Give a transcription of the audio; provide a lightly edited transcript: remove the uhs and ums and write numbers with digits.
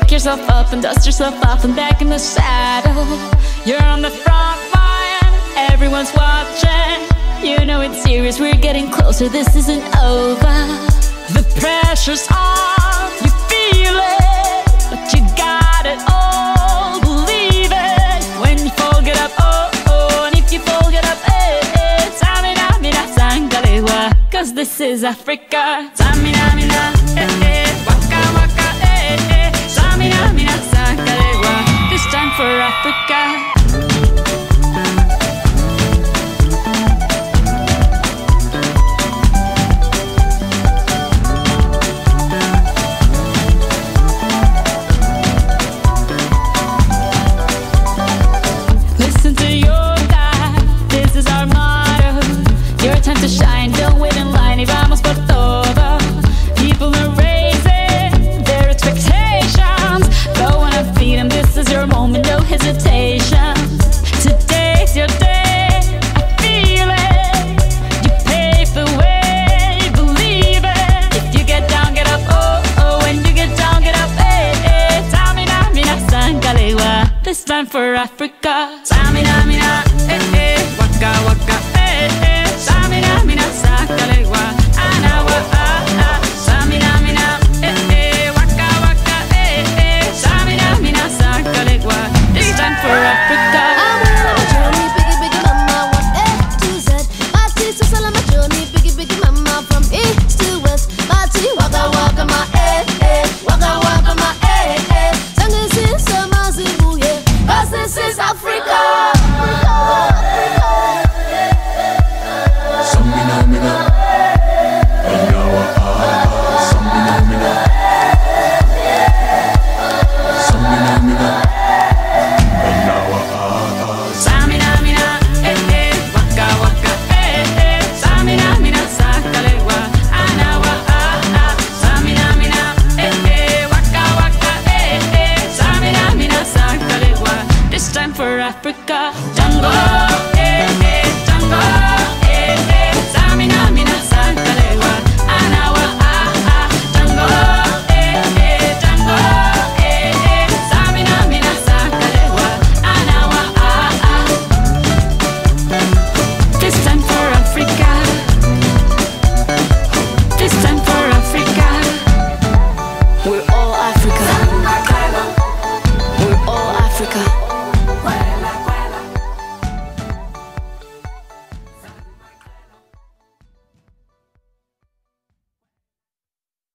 Pick yourself up and dust yourself off and back in the saddle. You're on the front line, everyone's watching. You know it's serious, we're getting closer, this isn't over. The pressure's on, you feel it, but you got it all, believe it. When you fall, get up, oh, oh, and if you fall, get up, eh, eh. Tamina, mina, sangalewa, 'cause this is Africa. Tamina, mina, eh, eh, waka, waka, eh, eh. Tamina, mina, sangalewa, this time for Africa. This time for Africa. Samina mina, eh eh, waka waka, eh eh. Samina mina, sakalewa, anawa ah ah. Samina mina, eh eh, waka waka, eh eh. Samina mina, sakalewa. This time for Africa. I'm on a journey, biggie biggie mama, what A to Z. My sister's all on my journey, biggie biggie mama, from east to west. My city, waka waka, my eh eh, waka waka, my eh eh. Sangu sin sama zibu. This is Africa. Samina mina, anawa ah. Samina mina, samina mina, anawa ah. Samina mina, eh eh, waka waka, eh eh. Samina mina, sakalewa, anawa ah. Samina mina, eh eh, waka waka, eh eh. Samina mina, sakalewa. This time for Africa, jungle.